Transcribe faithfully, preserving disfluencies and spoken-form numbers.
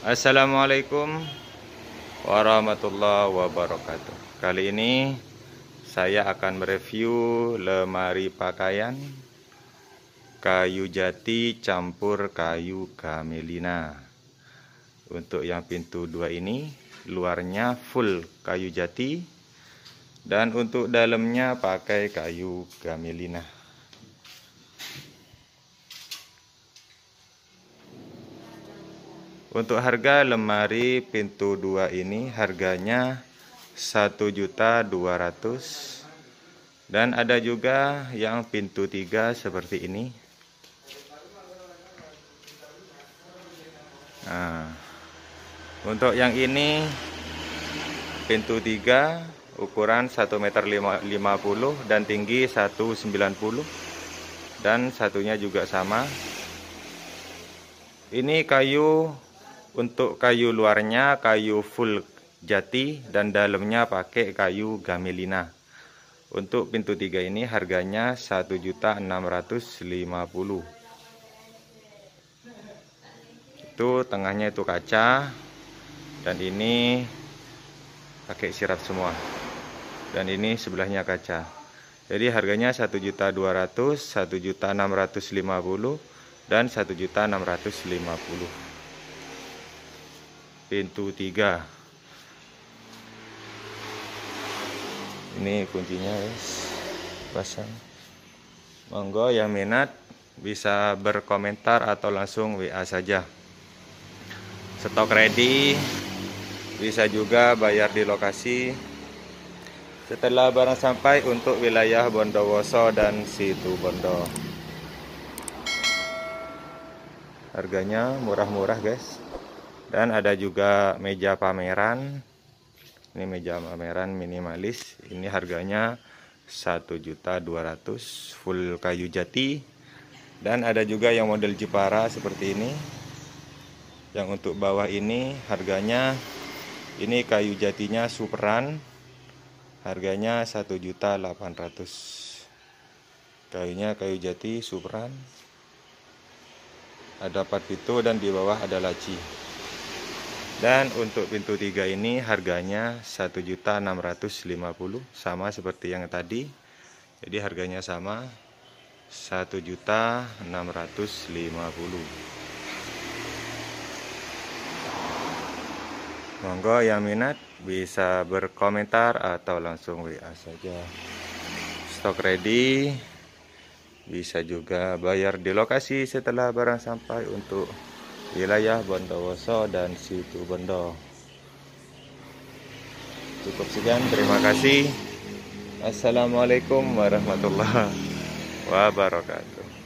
Assalamualaikum warahmatullahi wabarakatuh. Kali ini saya akan mereview lemari pakaian kayu jati campur kayu kamelina. Untuk yang pintu dua ini luarnya full kayu jati dan untuk dalamnya pakai kayu kamelina. Untuk harga lemari pintu dua ini harganya satu juta dua ratus ribu dan ada juga yang pintu tiga seperti ini. Nah, untuk yang ini pintu tiga ukuran satu koma lima meter dan tinggi satu koma sembilan puluh dan satunya juga sama. Ini kayu. Untuk kayu luarnya kayu full jati dan dalamnya pakai kayu kamelina. Untuk pintu tiga ini harganya satu juta enam ratus lima puluh ribu. Itu tengahnya itu kaca dan ini pakai sirap semua. Dan ini sebelahnya kaca. Jadi harganya satu juta dua ratus ribu, satu juta enam ratus lima puluh ribu dan satu juta enam ratus lima puluh ribu. Pintu tiga. Ini kuncinya guys, pasang. Monggo yang minat bisa berkomentar atau langsung W A saja. Stok ready, bisa juga bayar di lokasi setelah barang sampai untuk wilayah Bondowoso dan Situbondo. Harganya murah-murah guys. Dan ada juga meja pameran. Ini meja pameran minimalis. Ini harganya satu juta dua ratus ribu full kayu jati. Dan ada juga yang model Jepara seperti ini. Yang untuk bawah ini harganya, ini kayu jatinya superan. Harganya satu juta delapan ratus ribu. Kayunya kayu jati superan. Ada empat pintu dan di bawah ada laci. Dan untuk pintu tiga ini harganya satu juta enam ratus lima puluh ribu, sama seperti yang tadi. Jadi harganya sama satu juta enam ratus lima puluh ribu. Monggo yang minat bisa berkomentar atau langsung W A saja. Stok ready. Bisa juga bayar di lokasi setelah barang sampai untuk wilayah Bondowoso dan Situbondo. Cukup sekian, terima kasih. Assalamualaikum warahmatullahi wabarakatuh.